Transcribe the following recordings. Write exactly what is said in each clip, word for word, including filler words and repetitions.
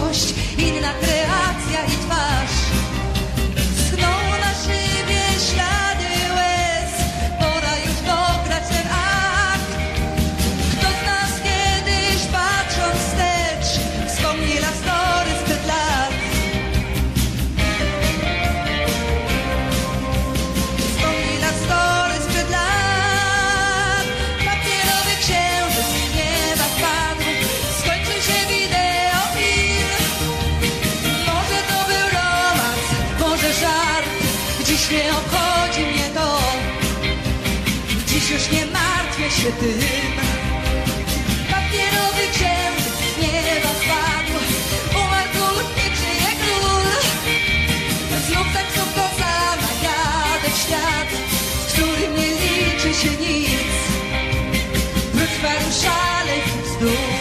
miłość, inna kreacja i twarz. Schną na siebie ślady łez, pora już dograć ten akt. Kto z nas kiedyś, patrząc wstecz, wspomni na story sprzed lat. Wspomni na story sprzed lat. Papierowy księżyc z nieba spadł, skończył się wideofilm. Może to był romans, może żart, dziś nie obchodzi mnie to. Dziś już nie martwię się tym. Papierowy księżyc z nieba spadł, umarł król, nie żyje król. Znów tak znów to sama, jadę w świat, w którym nie liczy się nic. Wychwalam szaleń i bzdur.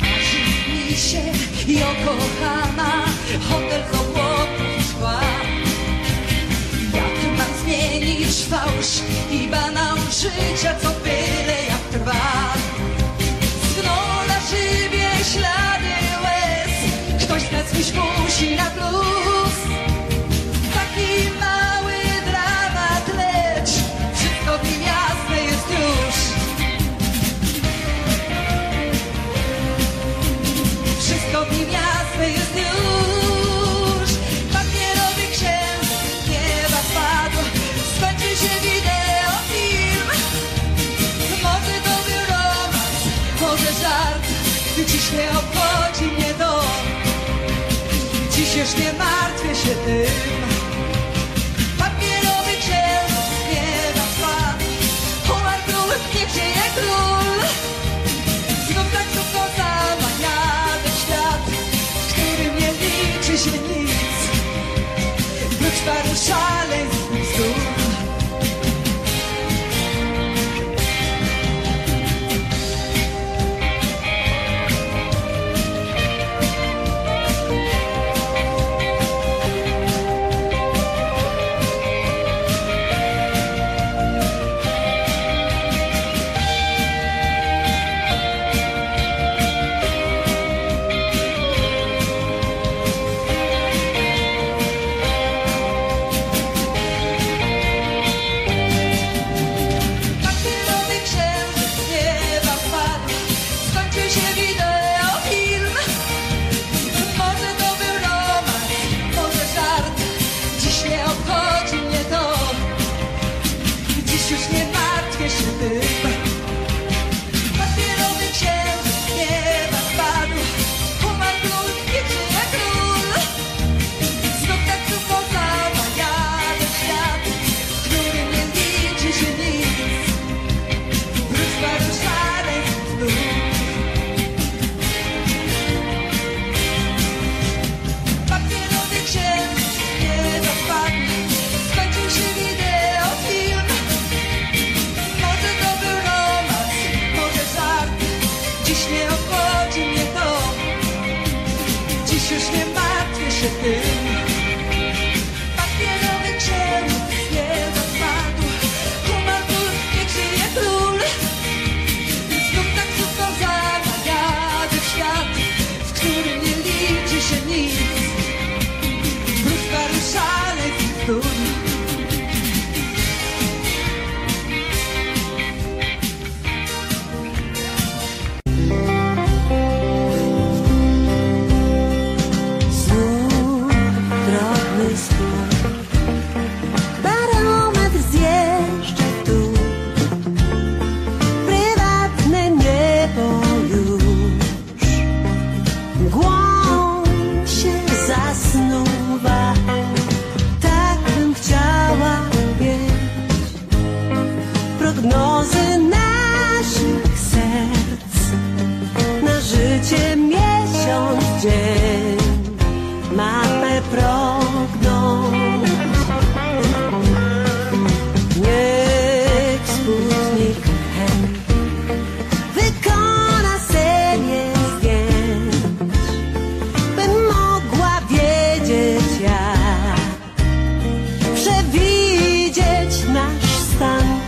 Marzy mi się Yokohama, hotel z obłoków i szkła. Jak mam zmienić fałsz i banał życia, co byle jak trwa. Schną na szybie ślady łez, ktoś z nas dziś musi na plus. Taki mały dramat, lecz wszystko w nim jasne jest już. Wszystko w nim jasne jest już. Papierowy księżyc z nieba spadł, skończy się wideofilm. Może to był romans, może żart, dziś nie obchodzi mnie to. Dziś już nie martwię się tym. Papierowy księżyc z nieba spadł, umarł król, niech żyje król. Znów tak znów to sama, jadę w świat, w którym nie liczy się nic. Wróć paru szaleństw i bzdur. Papierowy księżyc z nieba spadł, umarł król, nie żyje król. Znów tak znów to samo, jadę w świat, w którym nie liczy się nic. Wróć paru szaleństw i bzdur. Papierowy księżyc z nieba spadł, skończył się wideofilm. Może to był romans, może żart, dziś nie obchodzi mnie to. Dziś już nie martwię się tym. Papierowy księżyc z nieba spadł, umarł król, niech żyje król. Znów tak znów to samo, jadę w świat, w którym nie liczy się nic. Wróć paru szaleństw i bzdur. Przewidzieć nasz stan.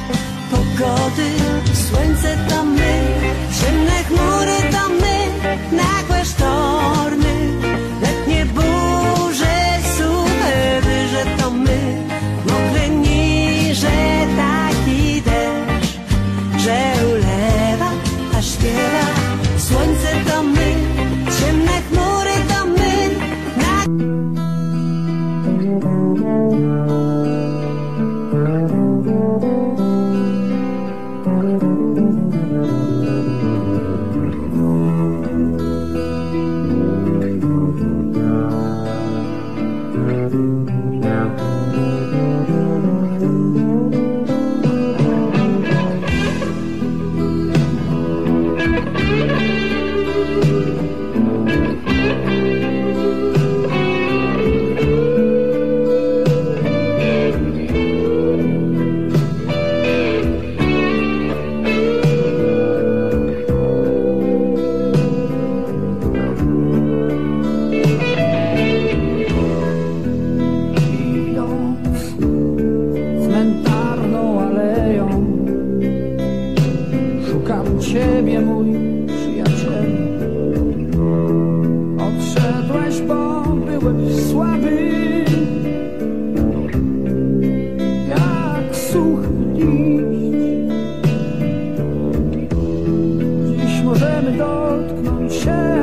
Dziś możemy dotknąć się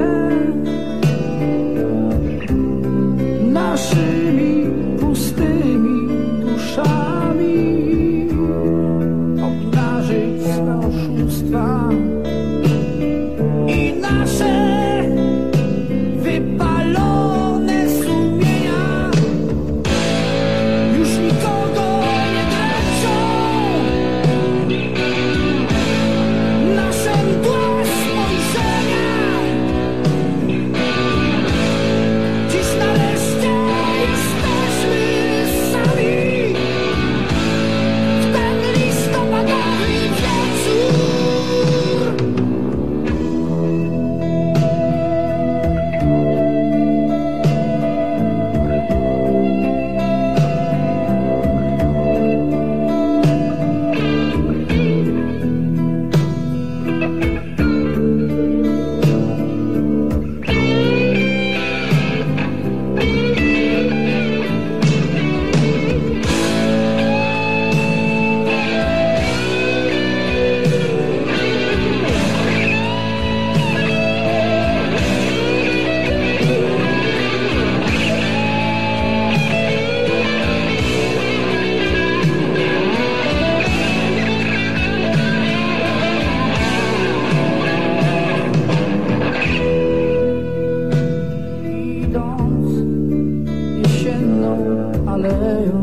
naszymi pustymi duszami, obdarzyć swe oszustwa i nasze wypalone sumienia. Już nikogo nie dręczą nasze mdłe spojrzenia. Dziś nareszcie jesteśmy sami w ten listopadowy wieczór. Aleją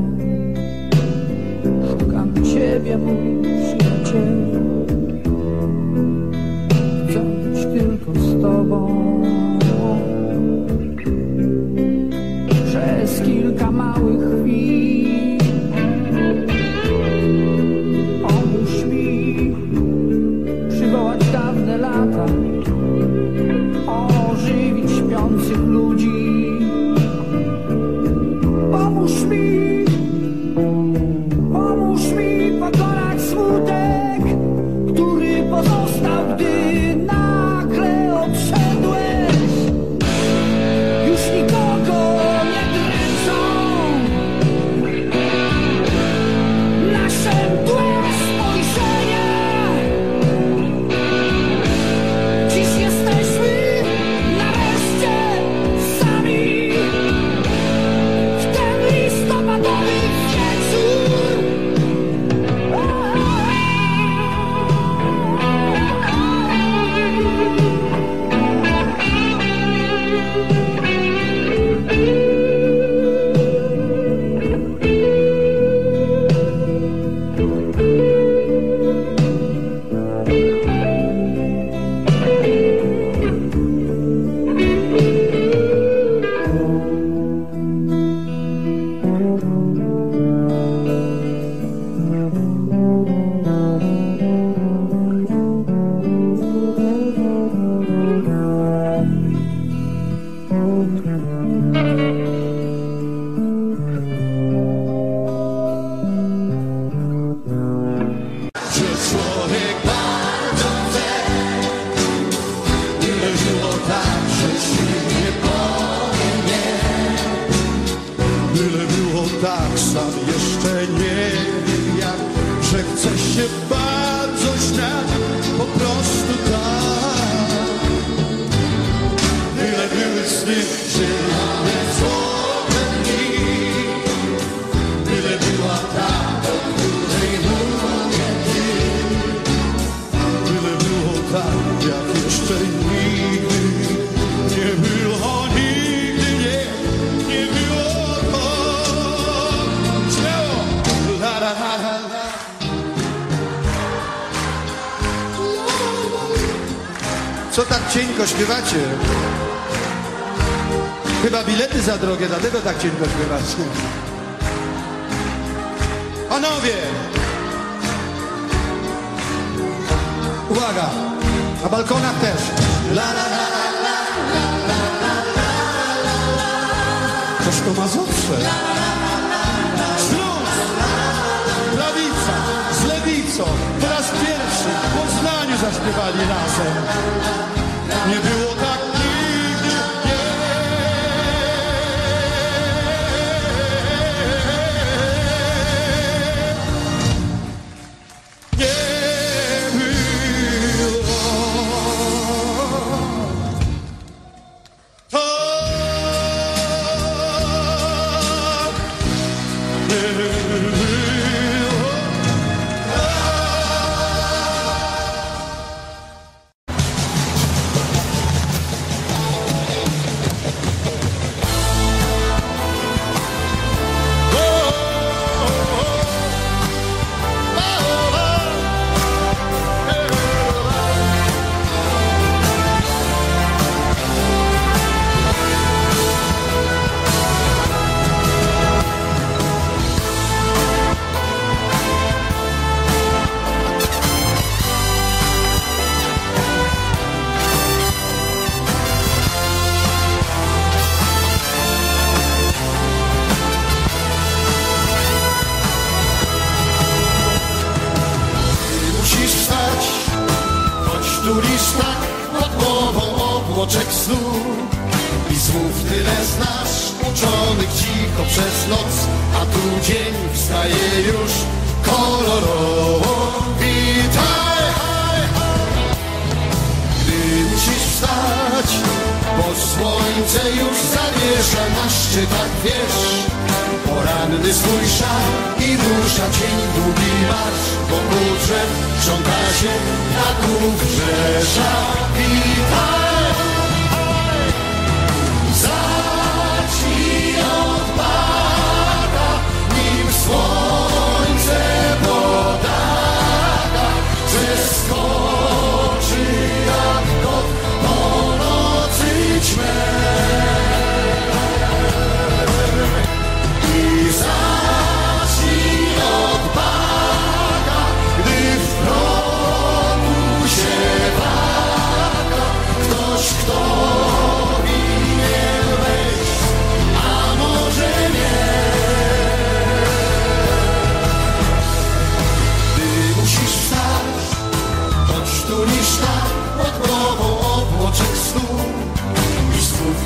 szukam ciebie, mój przyjacielu, chcę być tylko z tobą. Przez kilka małych chwil pomóż mi przywołać dawne lata, ożywić śpiących ludzi. Pomóż mi, pomóż mi pokonać smutek, który pozostał, gdy nagle odszedłeś. Już nikogo nie dręczą nasze mdłe spojrzenia. Dziś jesteśmy nareszcie sami w ten listopadowy wieczór. Tak, sam jeszcze nie wiem jak, że chcę się bardzo śmiać, po prostu tak. Tyle były sny, przelane złote dni, tyle była ta, o której mówię ty. Tyle było tak, jak jeszcze nigdy nie było nic. Co tak cienko śpiewacie? Chyba bilety za drogie, dlatego tak cienko śpiewacie. Panowie! Uwaga! Na balkonach też. La, la, la, la, la, la, la, la. Toż to Mazowsze. Śląsk! Prawica z lewicą. Po raz pierwszy w Poznaniu zaśpiewali razem. Nie było tak nigdy, nie. Tulisz tak nad głową obłoczek snu i słów tyle znasz uczonych cicho przez noc, a tu dzień wstaje już kolorowo. Witaj, gdy musisz wstać, bo słońce już zawiesza na szczytach wież. Poranny swój szal i rusza cień długi marsz, bo budżet żąda się na Gówrzesza. Witaj! Zacznij od pada, nim słońce podada, przeskoczy jak kot po nocy ćmę.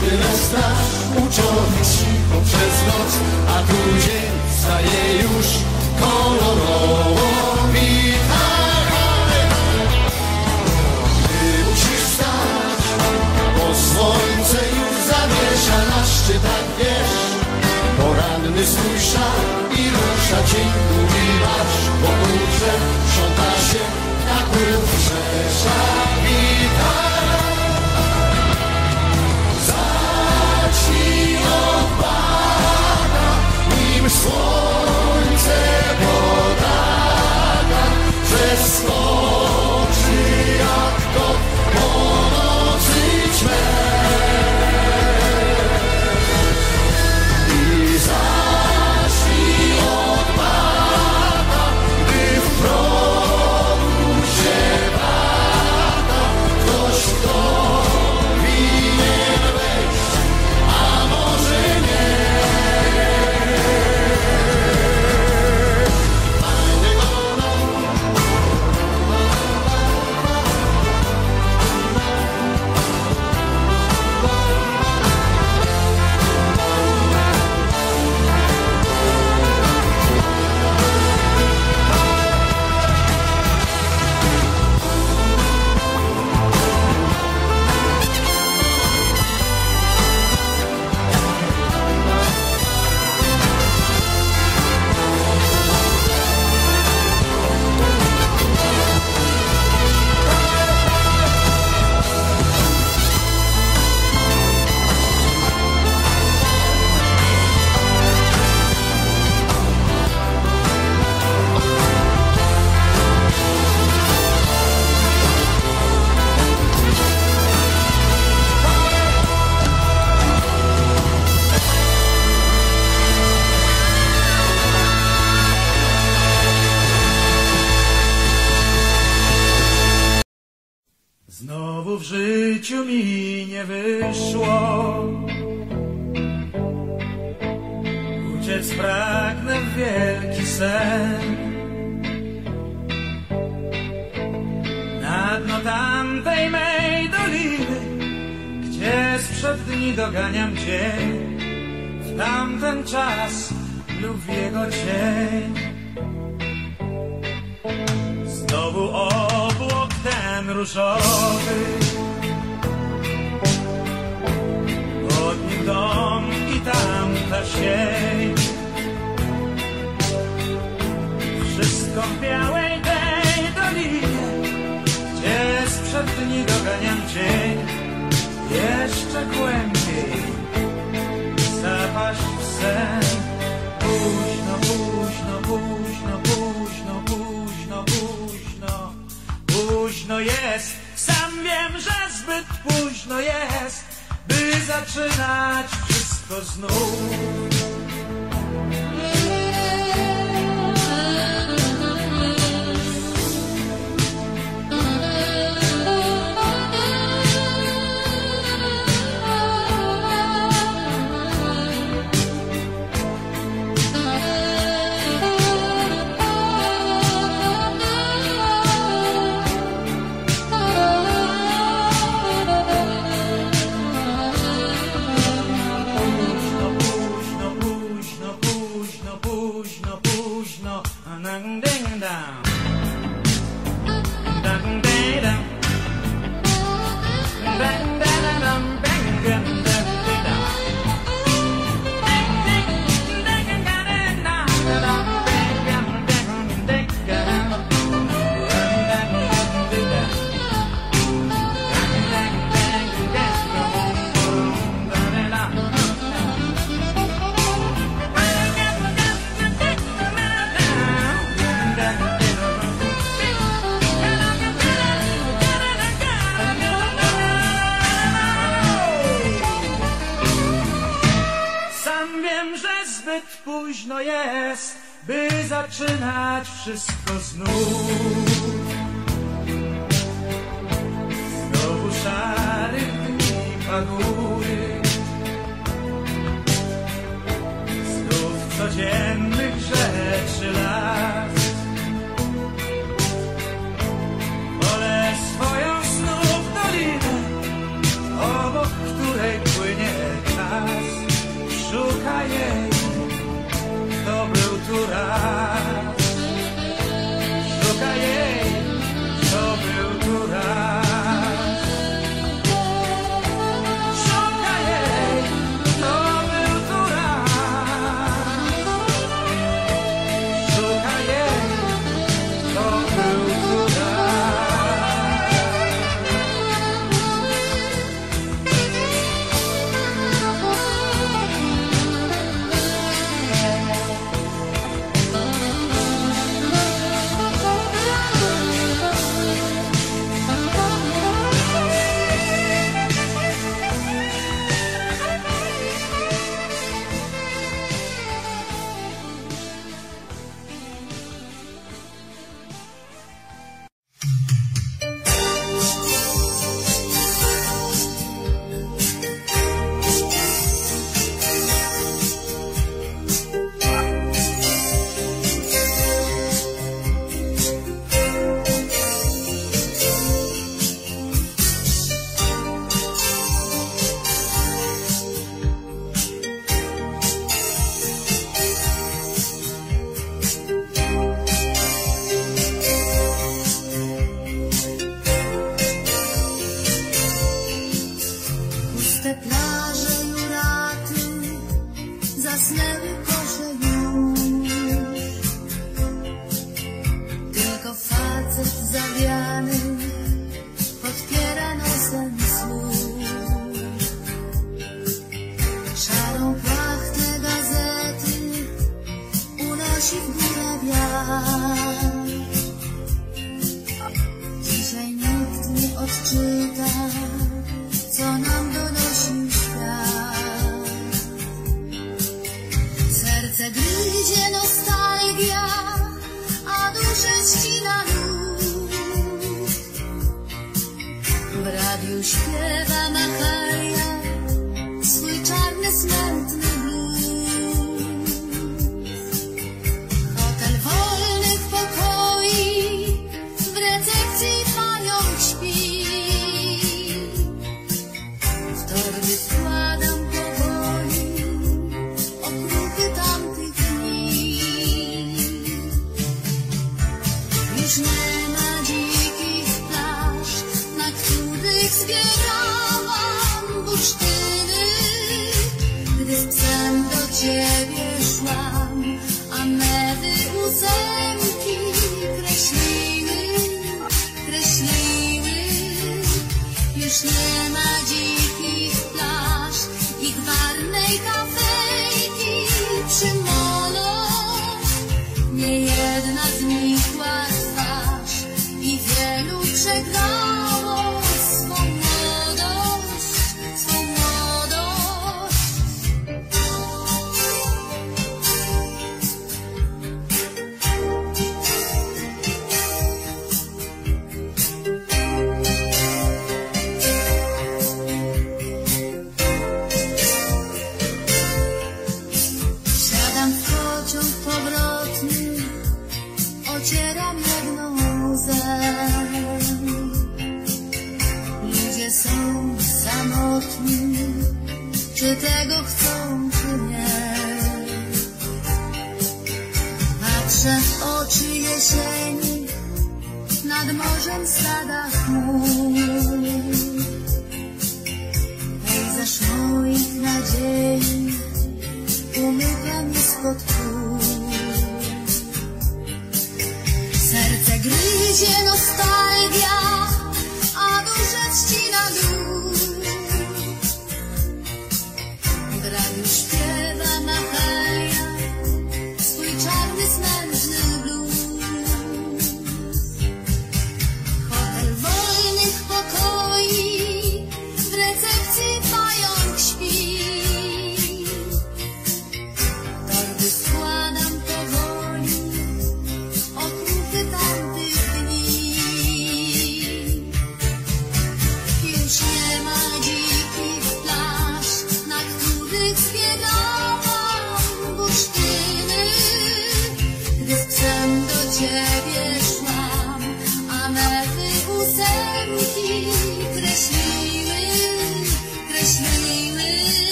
Tyle strasz, uczony cicho przez noc, a tu dzień staje już kolorowo. Witaj, gdy musisz wstać, bo słońce już zawiesza na szczytach wież. Poranny swój szal i rusza dzień długi marsz, bo budże żąda się na Gówrzesza. Witaj! Zacznij od Pana, nim słońce podada, przeskoczy jak kot po nocy ćmę. I zacznij od Pana, gdy w progu się pada, ktoś kto w życiu mi nie wyszło, uciec pragnę w wielki sen, na dno tamtej mej doliny, gdzie sprzed dni doganiam dzień, w tamten czas lub w jego cień. Znowu obłok ten różowy, dom i tamta sieć, wszystko w białej tej dolinie, gdzie sprzed dni doganiam dzień, jeszcze głębiej zapaść w sen. Późno, późno, późno, późno, późno, późno, późno jest, sam wiem, że zbyt późno jest, by zaczynać wszystko znów. zbyt późno jest, by zaczynać wszystko znów. Znowu szary dni panuje, znów codziennych rzeczy las. Wolę swoją znów dolinę, obok której płynie czas. Szukaj jej, to był tu raz. Szukaj jej, to był tu raz. Szukaj jej, to był tu raz. Szukaj jej, to był tu raz.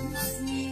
Nie liczę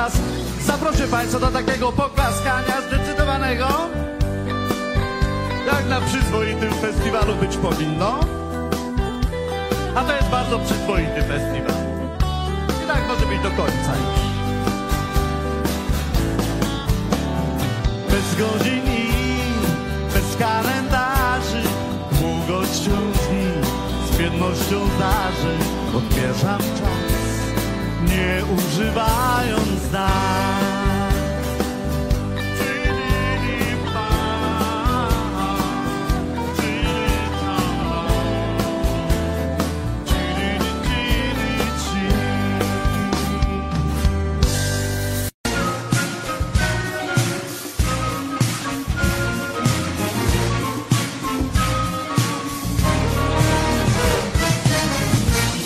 zaraz zaproszę Państwa do takiego poklaskania zdecydowanego, jak na przyzwoitym festiwalu być powinno. A to jest bardzo przyzwoity festiwal. I tak może być do końca już. Bez godzin i bez kalendarzy, długością dni, z biednością zdarzeń odmierzam czas, nie używając zdań.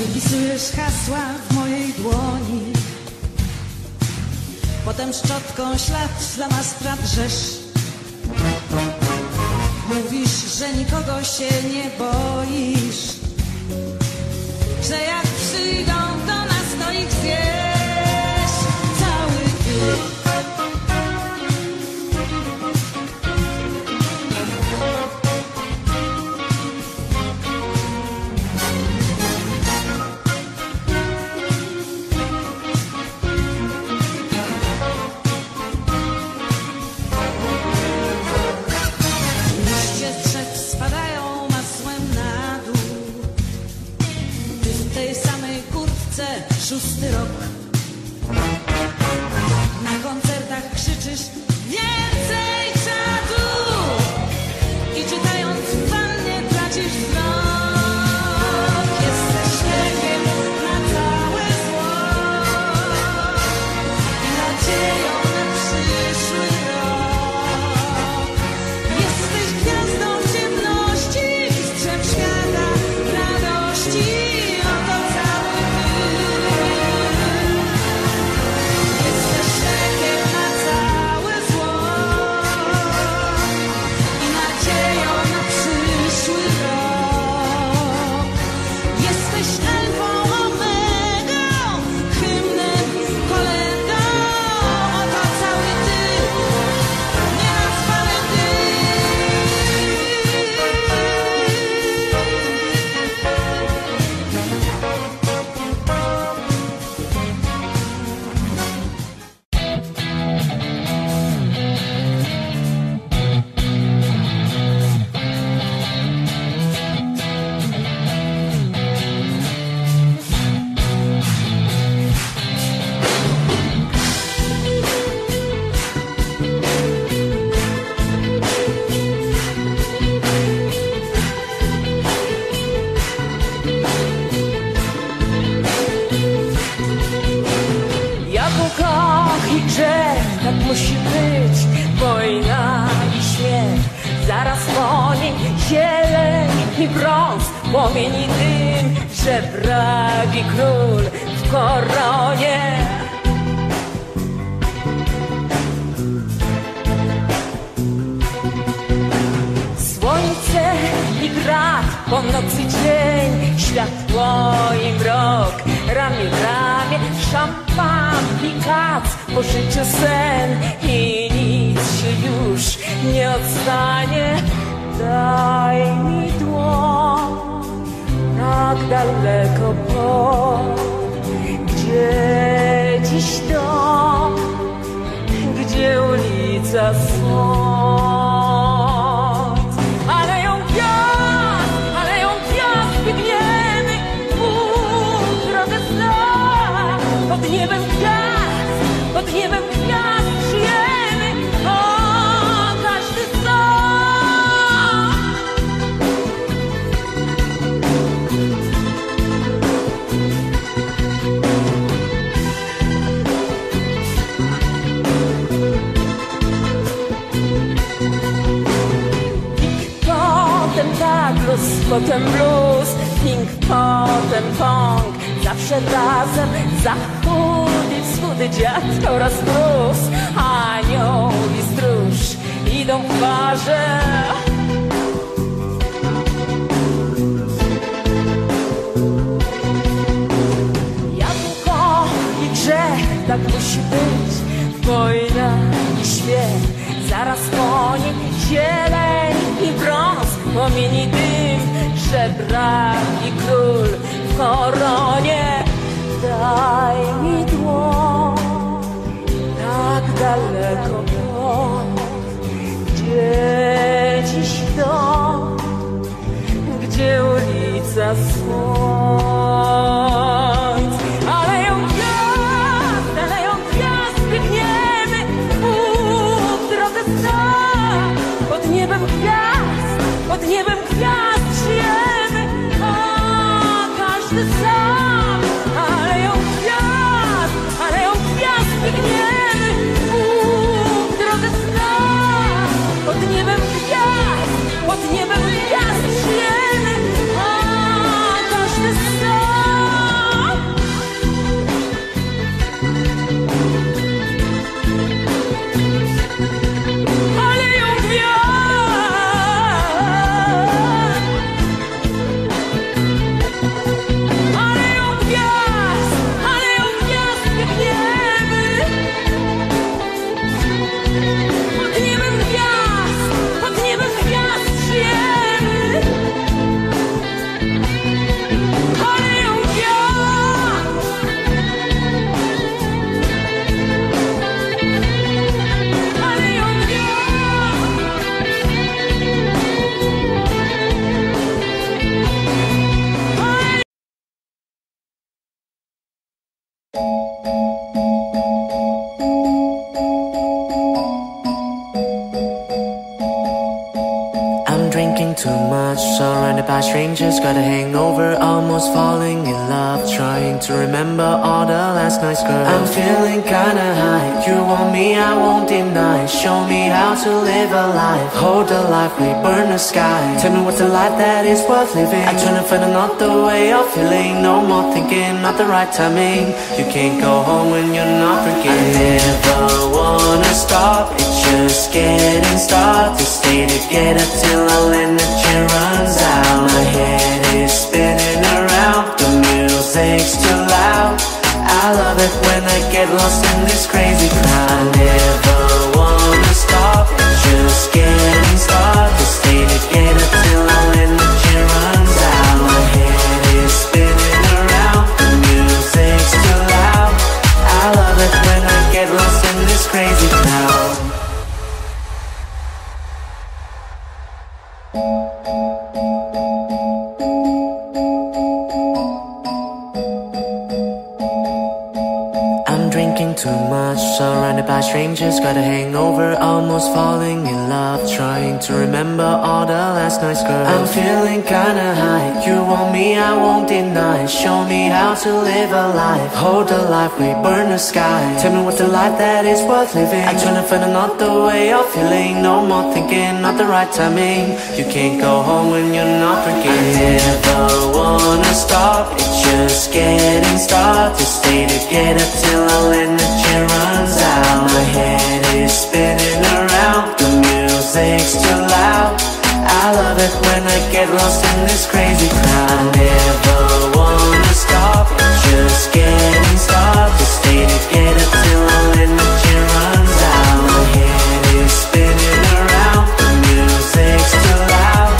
Wypisujesz hasła w mojej dłoni, potem szczotką ślad dla mastra drzesz. Mówisz, że nikogo się nie boisz, że jak przyjdą do nas, to ich zjesz. Cały ty, szósty rok, na koncertach krzyczysz więcej czadu i czytając wannie tracisz wzrok. Jesteś lekiem na całe zło i nadzieją na przyszły rok. Jesteś gwiazdą ciemności, strzem świata radości. Płomieni dym, żebragi król w koronie. Słońce i grad, po nocy dzień, światło i mrok, ramię w ramię, szampan i kac, po życiu sen i nic się już nie odstanie. Daj mi dłoń, tak daleko pod, gdzie dziś dom, gdzie ulica sąd. Aleją gwiazd, aleją gwiazd wygniemy, pół drogę zna. Pod niebem gwiazd, pod niebem gwiazd żyjemy, o każdy sąd. Potem blues, ping, potem pong, zawsze razem, zachód i wschód, dziad oraz mróz, anioł i stróż idą w parze. Jabłko i grzech, tak musi być, wojna i świat. Zaraz po nim zieleń i brąz, płomieni dym, żebrak i król w koronie. Daj mi dłoń, tak daleko błąd, gdzie dziś dom, gdzie ulica słońc. Aleją gwiazd, aleją gwiazd, biegniemy w drodze sta. Pod niebem gwiazd, pod niebem gwiazd żyjemy, a każdy sam. Aleją gwiazd, aleją gwiazd, biegniemy w drodze sta. Pod niebem gwiazd, pod niebem gwiazd żyjemy, a każdy sam. Aleją gwiazd, aleją gwiazd, aleją gwiazd, biegniemy pod niebem gwiazd, pod niebem gwiazd żyjemy. Aleją gwiazd, aleją gwiazd, aleją. I'm drinking too much, surrounded by strangers, got a hangover, almost falling in love, trying to remember all the last night's girl. I'm feeling kinda high, you want me, I won't deny. Show me how to live a life, hold the life, we burn the sky. Tell me what's the life that is worth living. I'm trying to find another way of feeling, no more thinking, not the right timing. You can't go home when you're not forgetting. I never wanna stop, it's just getting started. Stay together till all energy runs out. My head is spinning around, the music's too loud. I love it when I get lost in this crazy crowd. I never wanna stop, just getting started. Stay together till all energy runs out. My head is spinning around, the music's too loud. I love it when I get lost in this crazy crowd. Surrounded by strangers, got a hangover, almost falling in love, trying to remember all the last night's girl. I'm feeling kinda high, you want me, I won't deny. Show me how to live a life, hold the life, we burn the sky. Tell me what's the life that is worth living. I'm trying to find another way of feeling, no more thinking, not the right timing. You can't go home when you're not forgetting. I never wanna stop, it's just getting started. Stay together till all energy runs out. My head is spinning around, the music's too loud. I love it when I get lost in this crazy crowd. I never wanna stop, just getting started. Stay together till all energy runs out. My head is spinning around, the music's too loud.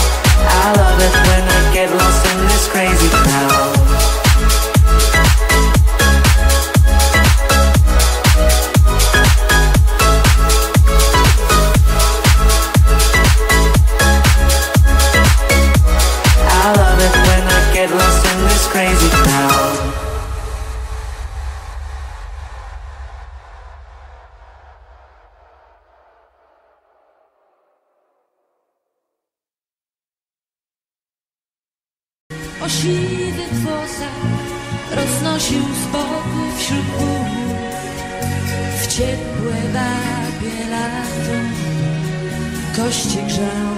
I love it when I get lost in this crazy crowd. Siwy włosach roznosił spokój wśród gór. W ciepłe babie lato kości grzał.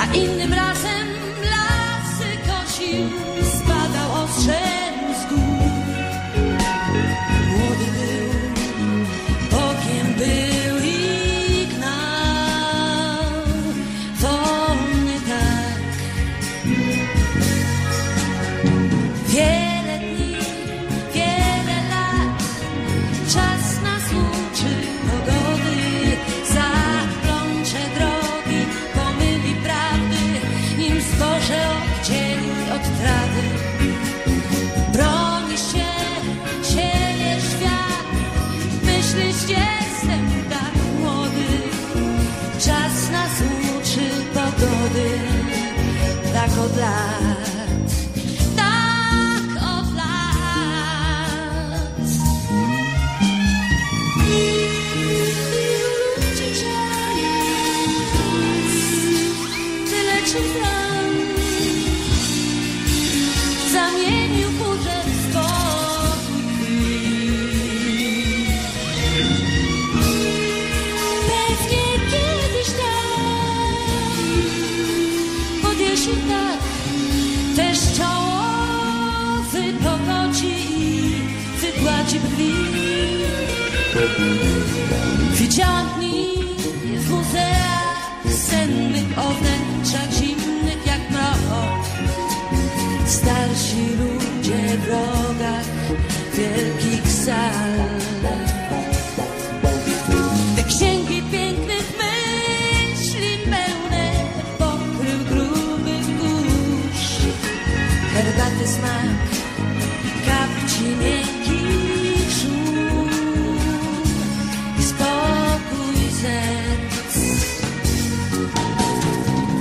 A innym razem lasy kosił, spadał ostrzem z gór. Młody był, Bogiem był i gnał. Wiele dni, wiele lat czyś jestem tak młody. Czas nas uczy pogody. Tak od lat, tak od lat. Ciszenie tyle czy tak. Widziałam dni w muzeach sennych, o wnętrzach zimnych jak mrok. Starsi ludzie w rogach wielkich sal. Te księgi pięknych myśli pełne pokrył grubych kurz. Herbaty smak kapci miękkich.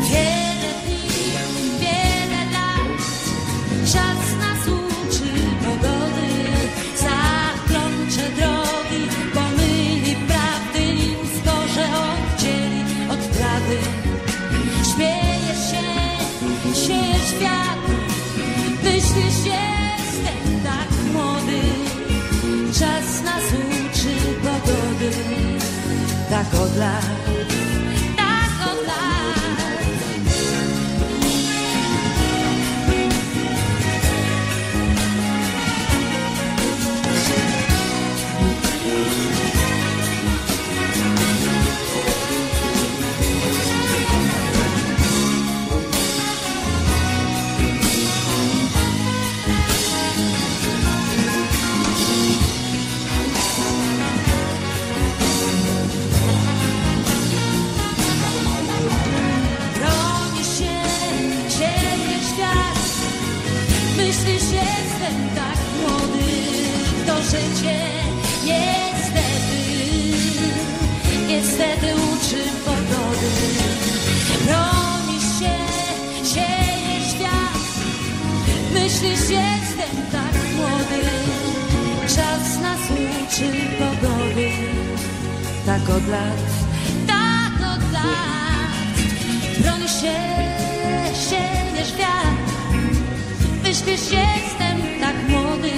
Wiele dni, wiele lat, czas nas uczy pogody. Zaklączę drogi, pomyli prawdy, nim zgorze oddzieli od prawdy. Śmiejesz się, siejesz świat, myślisz, jestem tak młody. Czas nas uczy pogody. Tak od lat, tak od lat. Myślisz, jestem tak młody, to życie niestety, niestety uczy pogody. Bronisz się, siejesz świat, myślisz, jestem tak młody, czas nas uczy pogody. Tak od lat, tak od lat, bronisz się, siejesz świat. Myślisz, jestem tak młody.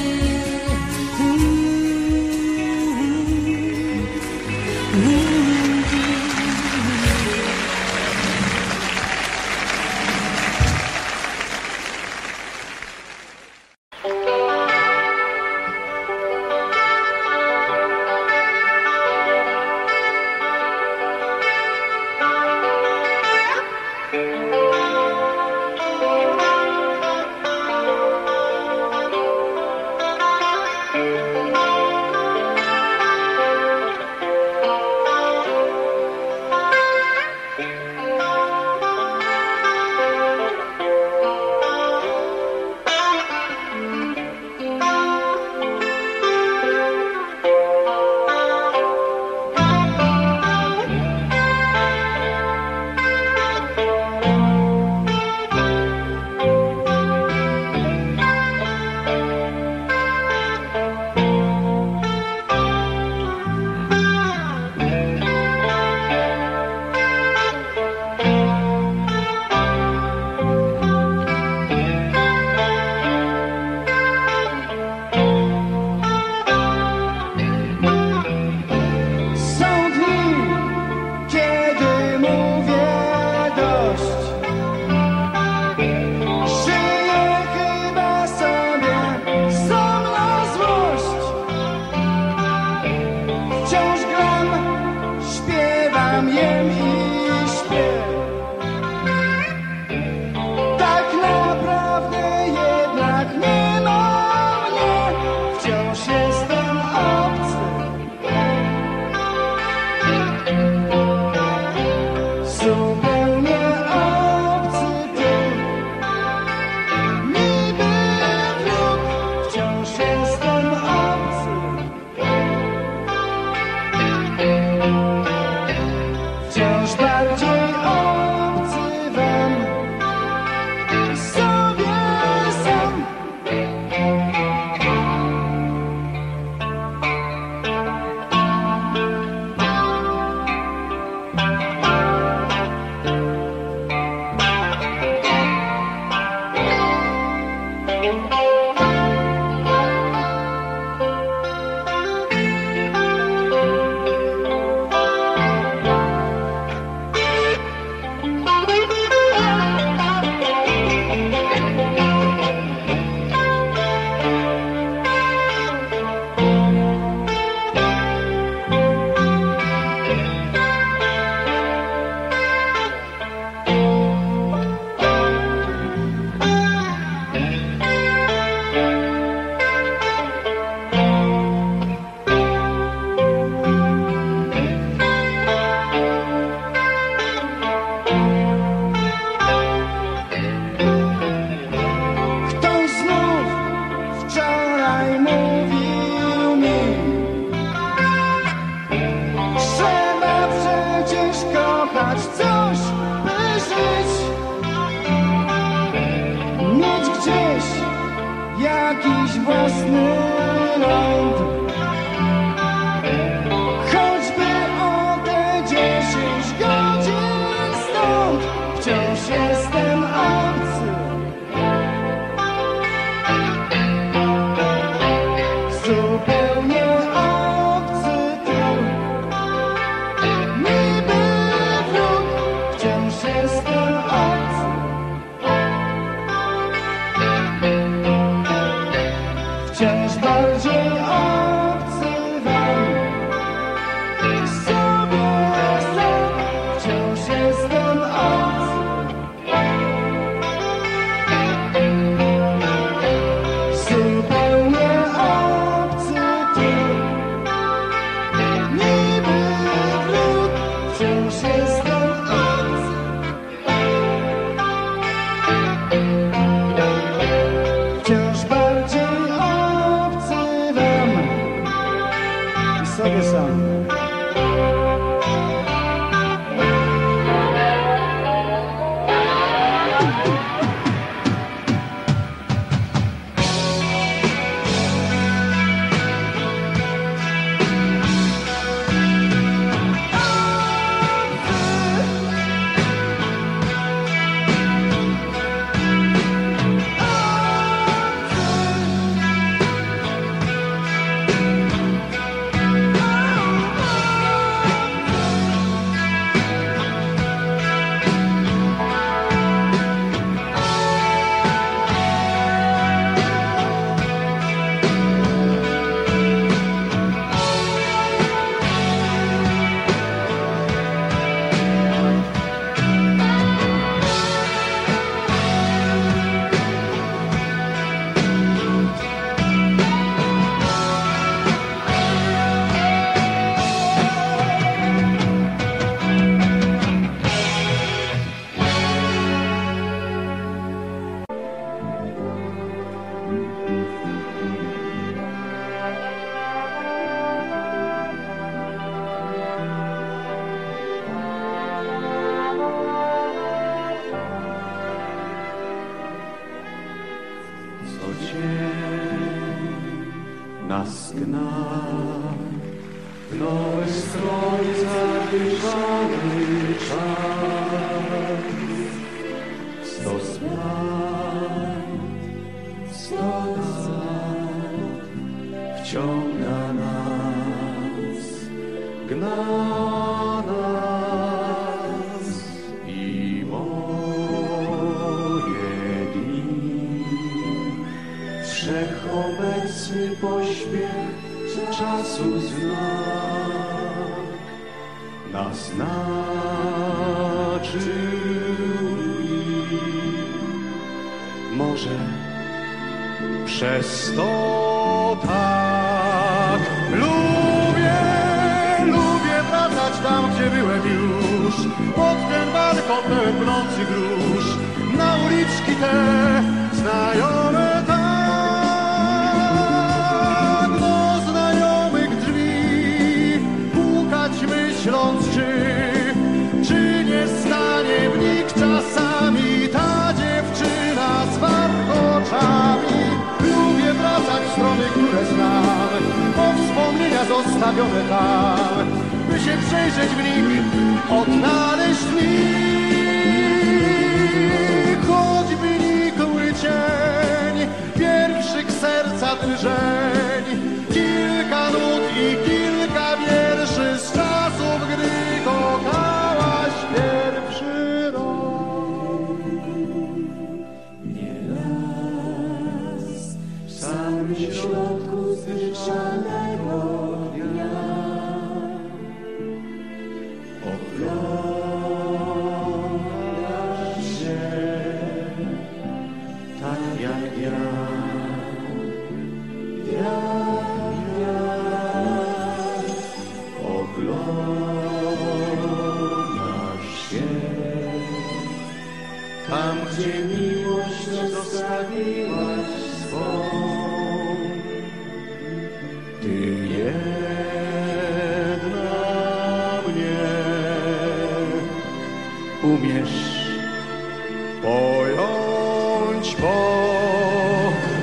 Pojąć, bo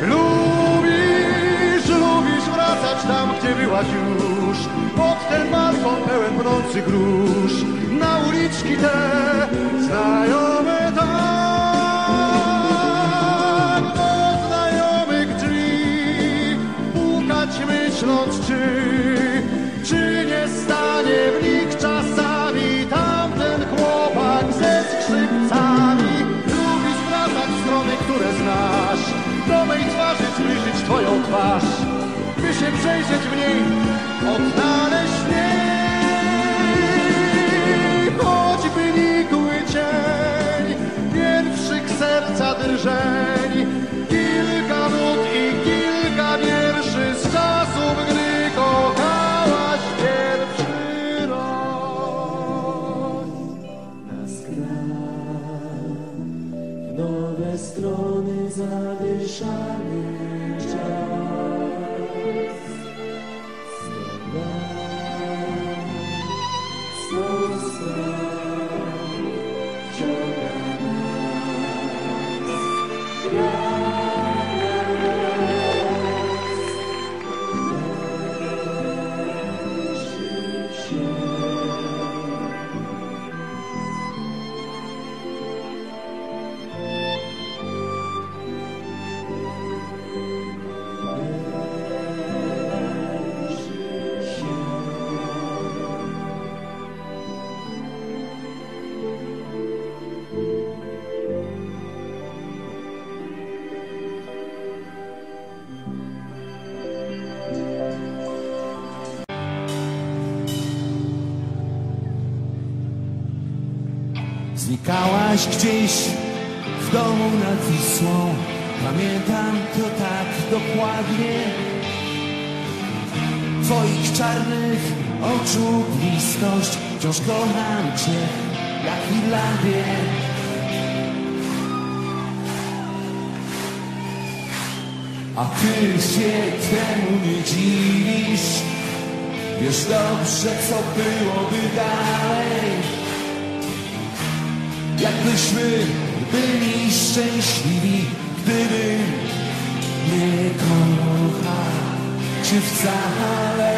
lubi pachnący grusz, na uliczki te znajome tak. Do znajomych drzwi pukać myśląc, czy, czy nie stanie w nich czasami tamten chłopak ze skrzypcami. Lubi sprawdzać strony, które znasz, do mej twarzy zbliżyć twoją twarz, by się przejrzeć w niej, odnaleźć mnie. Choćby nikły cień pierwszych serca drżeń, kilka nut i kilka wierszy z czasów, gdy kochałaś pierwszy raz. Nas gra w nowe strony zadyszany czas. Znikałaś gdzieś w domu nad Wisłą, pamiętam to tak dokładnie. Twoich czarnych oczu bliskość, wciąż kocham cię jak w Irlandii. A ty się temu nie dziwisz, wiesz dobrze co byłoby dalej. Jakbyśmy byli szczęśliwi, gdyby nie kochać cię wcale.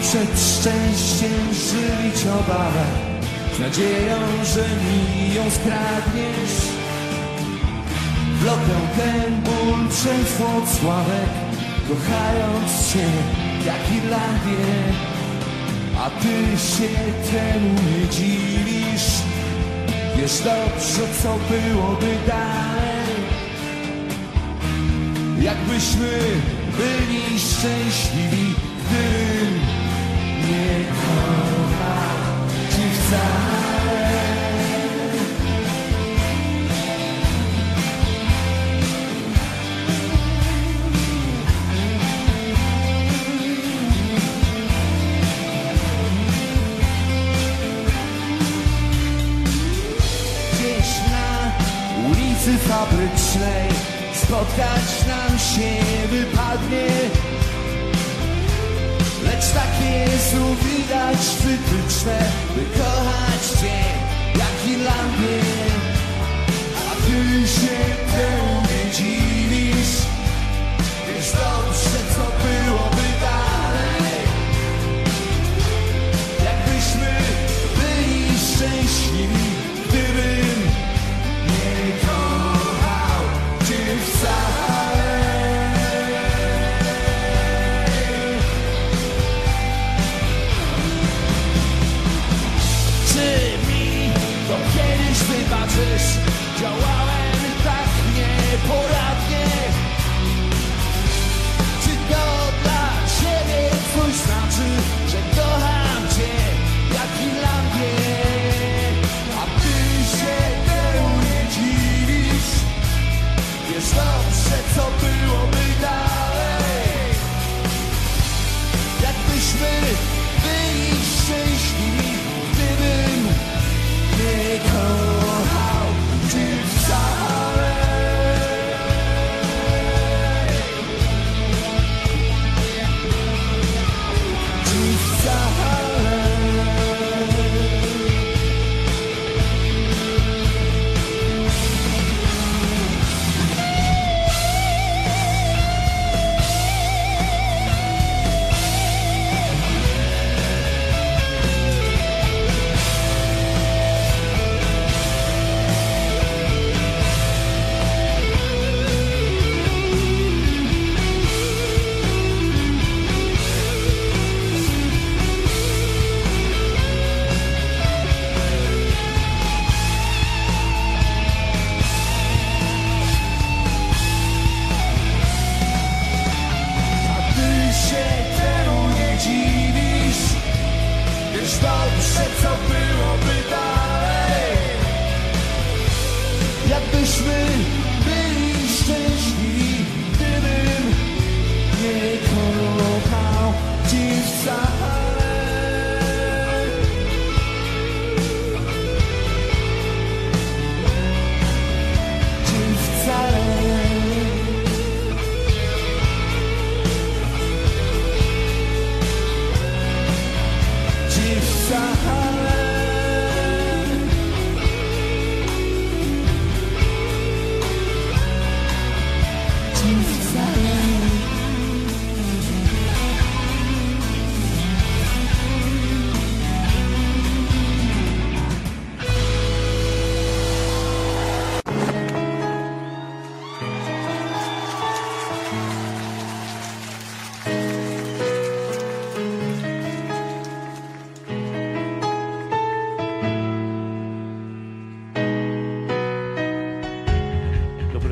Przed szczęściem żywić obawę, z nadzieją, że mi ją skradniesz. Blokę ten ból przez odsławek, kochając się jak Irlandię. A ty się temu nie dziwisz, wiesz dobrze co byłoby dalej. Jakbyśmy byli szczęśliwi, gdy nie kochać wcale. Gdzieś na ulicy Fabrycznej spotkać nam się wypadnie, lecz takie znów widać wytyczne, by kochać cię jak Irlandię. A ty się temu nie dziwisz, wiesz dobrze co byłoby dalej. Jakbyśmy byli szczęśliwi, gdybym nie kochał cię wcale. Wybaczysz, działałem tak nieporadnie. Czy to dla ciebie twój znaczy, że kocham cię jak Irlandię? A ty się temu nie dziwisz, wiesz dobrze co byłoby dalej. Jakbyśmy byli szczęśliwi, gdybym nie kochał. Dziś wcale.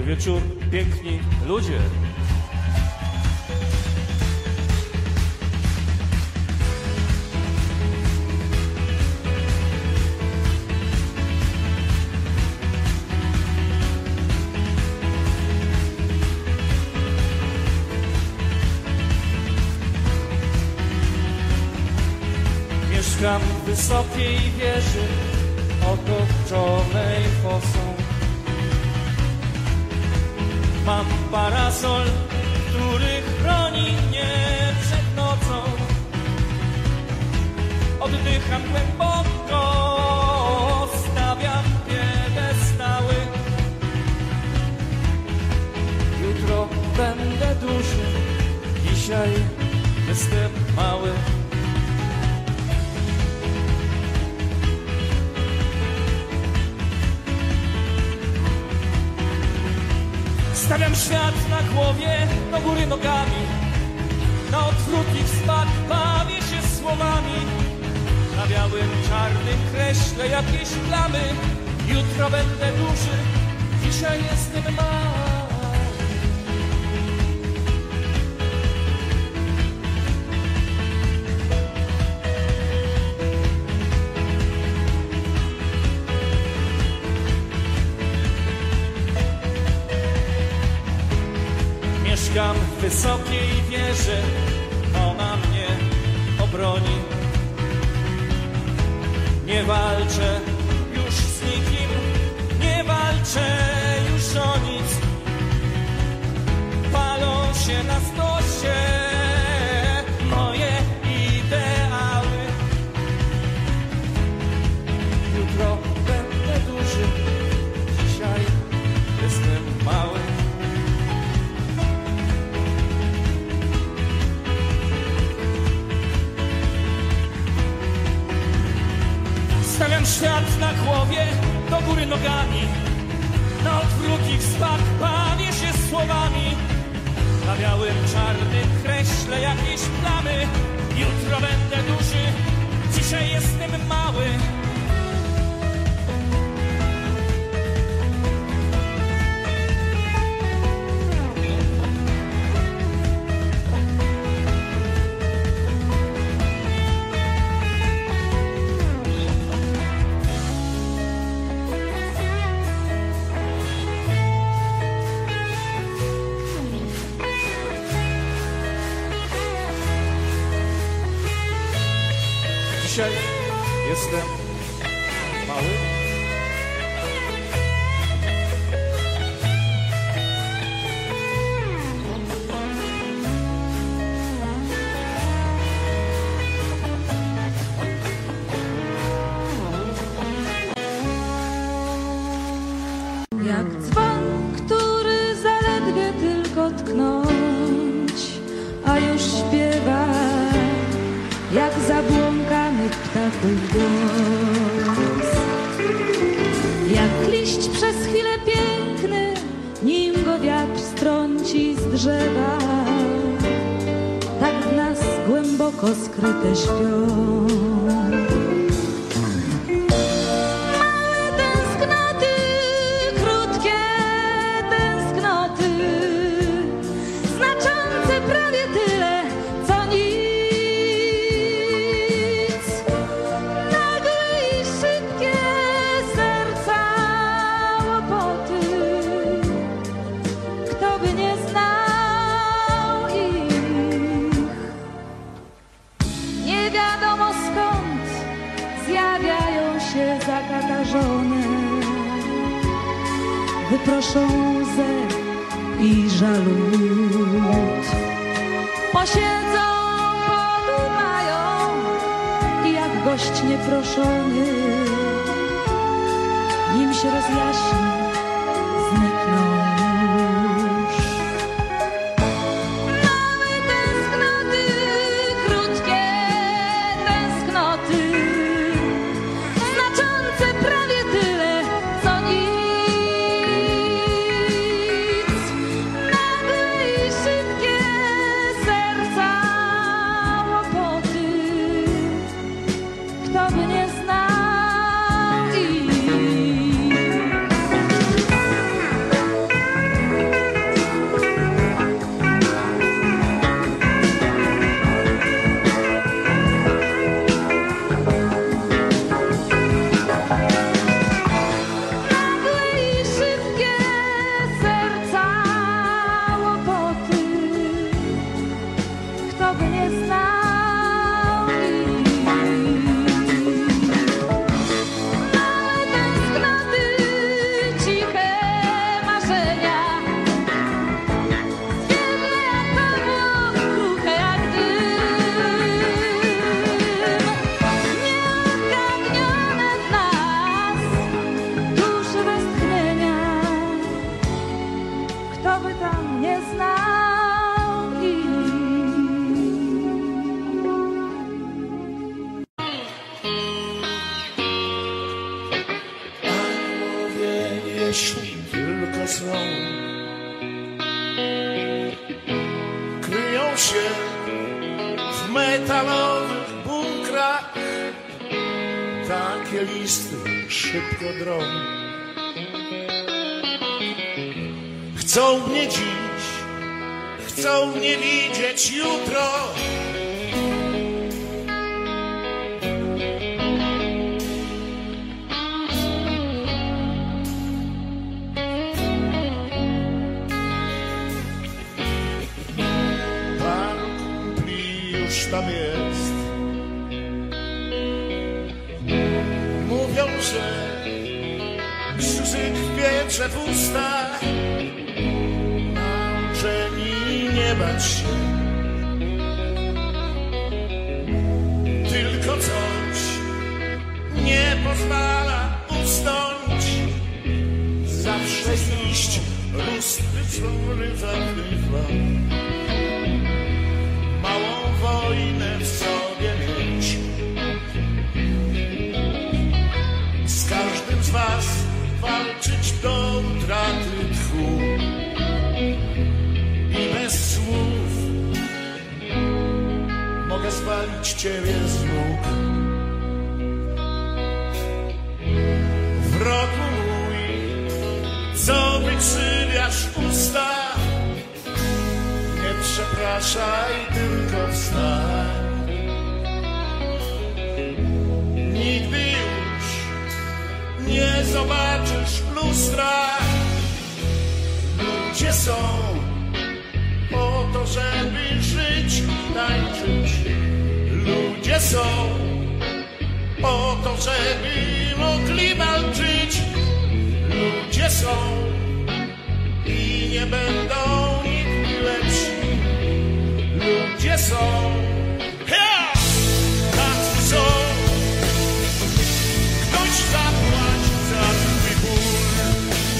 Wieczór, piękni ludzie. Mieszkam w wysokiej wieży otoczonej fosą. Mam parasol, który chroni mnie przed nocą. Oddycham głęboko, stawiam piedestały. Jutro będę duży, dzisiaj jestem mały. Stawiam świat na głowie, do góry nogami. Na odwrót i wspak bawię się słowami. Na białym, czarnym kreślę jakieś plamy. Jutro będę duży, dzisiaj jestem mały. Mieszkam w wysokiej wieży, ona mnie obroni. Nie walczę już z nikim, nie walczę już o nic. Palą się na stosie moje ideały. Jutro będę duży, dzisiaj jestem mały. Stawiam świat na głowie, do góry nogami. Na odwrót i wspak bawię się słowami. Na białym, czarnym kreślę jakieś plamy. Jutro będę duży, dzisiaj jestem mały. Dzisiaj jestem mały. Jak dzwon, który zaledwie tylko tknąć, a już śpiewa, jak zabłąka ptaków głos. Jak liść przez chwilę piękny, nim go wiatr strąci z drzewa, tak w nas głęboko skryte śpią. przerażone wyproszą łzy i żalu. Posiedzą, podumają i jak gość nieproszony, nim się rozjaśni, znikną już. Mamy tęsknoty, krótkie tęsknoty, znaczące prawie tyle, co nic. Nagłe i szybkie serca łopoty, kto by nie znał. Jeśli tylko są, kryją się w metalowych bunkrach, takie listy szybko drą. Chcą mnie dziś, chcą mnie widzieć jutro. Tam jest. Mówią, że krzyżyk wietrze w ustach, że mi nie bać się. Tylko coś nie pozwala ustąpić. Zawsze zniszcz lustry flory zabywa. Wojnę w sobie mieć. Z każdym z was walczyć do utraty tchu i bez słów mogę zwalić ciebie z nóg. Wrogu mój, co wykrzywiasz usta, nie przepraszaj, tylko wstań. Nigdy już nie zobaczysz lustra. Ludzie są po to, żeby żyć i tańczyć. Ludzie są po to, żeby mogli walczyć. Ludzie są i nie będą nigdy lepsi. Ludzie są, ja! Tacy są. Ktoś zapłaci za twój ból,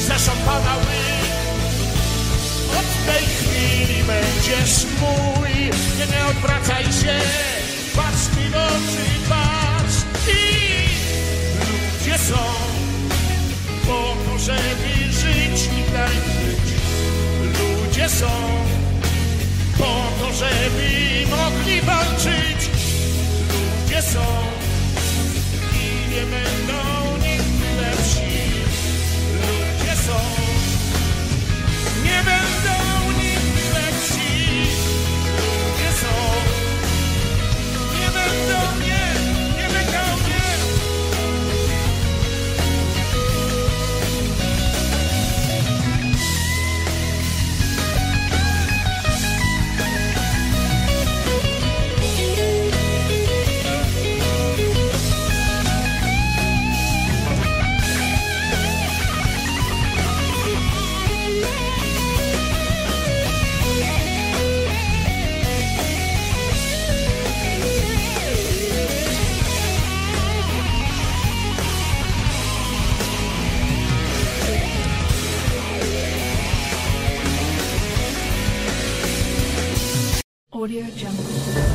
za szampana łyk. Od tej chwili będziesz mój. Nie, nie odwracaj się, patrz mi w oczy, patrz i ludzie są po to, żeby żyć i tańczyć. Ludzie są po to, żeby mogli walczyć. Ludzie są i nie będą nigdy lepsi. Ludzie są, nie będą nigdy lepsi. Ludzie są, nie będą, nie, nie będą, nie. Audio Jungle.